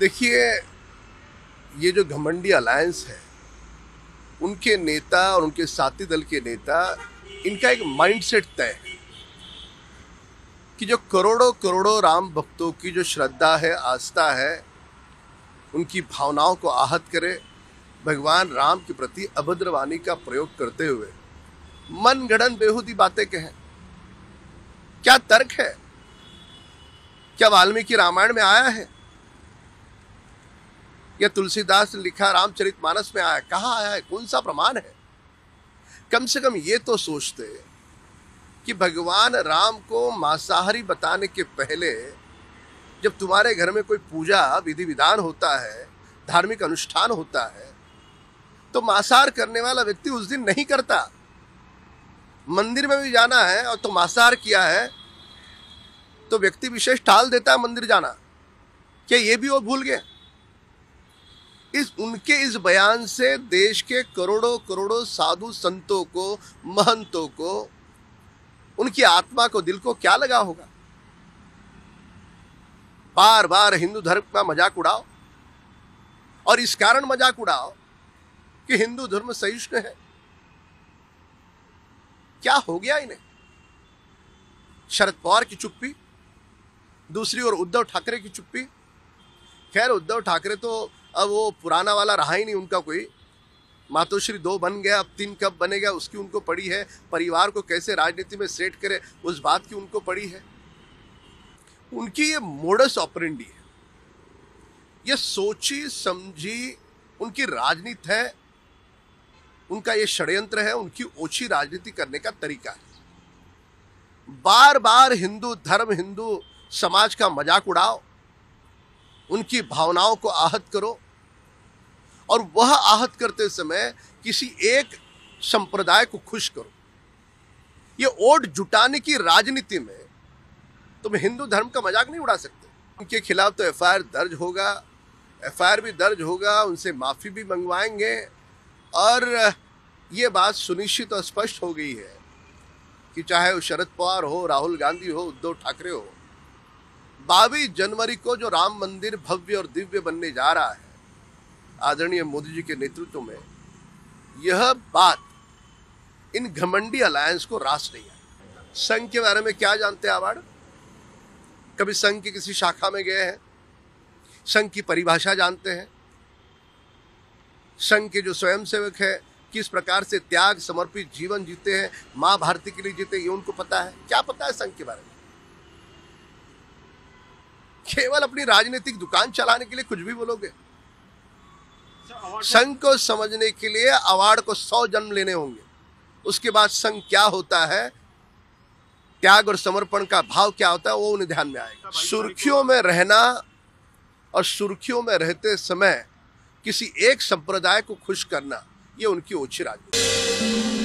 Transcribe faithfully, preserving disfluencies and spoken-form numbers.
देखिए, ये जो घमंडी अलायंस है, उनके नेता और उनके साथी दल के नेता, इनका एक माइंडसेट तय है कि जो करोड़ों करोड़ों राम भक्तों की जो श्रद्धा है, आस्था है, उनकी भावनाओं को आहत करे, भगवान राम के प्रति अभद्र वाणी का प्रयोग करते हुए मनगढ़ंत बेहूदी बातें कहें। क्या तर्क है? क्या वाल्मीकि रामायण में आया है या तुलसीदास ने लिखा रामचरितमानस में आया? कहाँ आया है? कौन सा प्रमाण है? कम से कम ये तो सोचते कि भगवान राम को मांसाहारी बताने के पहले जब तुम्हारे घर में कोई पूजा विधि विधान होता है, धार्मिक अनुष्ठान होता है, तो मांसाहार करने वाला व्यक्ति उस दिन नहीं करता। मंदिर में भी जाना है और तो मांसाहार किया है तो व्यक्ति विशेष टाल देता है मंदिर जाना। क्या ये भी वो भूल गए? इस उनके इस बयान से देश के करोड़ों करोड़ों साधु संतों को, महंतों को, उनकी आत्मा को, दिल को क्या लगा होगा? बार बार हिंदू धर्म का मजाक उड़ाओ और इस कारण मजाक उड़ाओ कि हिंदू धर्म सहिष्णु है। क्या हो गया इन्हें? शरद पवार की चुप्पी, दूसरी ओर उद्धव ठाकरे की चुप्पी। खैर, उद्धव ठाकरे तो अब वो पुराना वाला रहा ही नहीं, उनका कोई मातोश्री दो बन गया, अब तीन कब बनेगा उसकी उनको पड़ी है। परिवार को कैसे राजनीति में सेट करे उस बात की उनको पड़ी है। उनकी ये मोडस ऑपरेंडी है, ये सोची समझी उनकी राजनीति है, उनका ये षड्यंत्र है, उनकी ओछी राजनीति करने का तरीका है। बार बार हिंदू धर्म, हिंदू समाज का मजाक उड़ाओ, उनकी भावनाओं को आहत करो और वह आहत करते समय किसी एक संप्रदाय को खुश करो। ये वोट जुटाने की राजनीति में तुम हिंदू धर्म का मजाक नहीं उड़ा सकते। उनके खिलाफ तो एफ आई आर दर्ज होगा, एफ आई आर भी दर्ज होगा, उनसे माफ़ी भी मंगवाएंगे। और ये बात सुनिश्चित और स्पष्ट हो गई है कि चाहे वो शरद पवार हो, राहुल गांधी हो, उद्धव ठाकरे हो, बाईस जनवरी को जो राम मंदिर भव्य और दिव्य बनने जा रहा है आदरणीय मोदी जी के नेतृत्व में, यह बात इन घमंडी अलायंस को रास नहीं आई। संघ के बारे में क्या जानते हैं आवाड़? कभी संघ की किसी शाखा में गए हैं? संघ की परिभाषा जानते हैं? संघ के जो स्वयंसेवक है किस प्रकार से त्याग समर्पित जीवन जीते हैं, माँ भारती के लिए जीते, ये उनको पता है? क्या पता है संघ के बारे में? केवल अपनी राजनीतिक दुकान चलाने के लिए कुछ भी बोलोगे। संघ को समझने के लिए अवार्ड को सौ जन्म लेने होंगे। उसके बाद संघ क्या होता है, त्याग और समर्पण का भाव क्या होता है, वो उन्हें ध्यान में आएगा। सुर्खियों में रहना और सुर्खियों में रहते समय किसी एक संप्रदाय को खुश करना, ये उनकी ओछी राजनीति।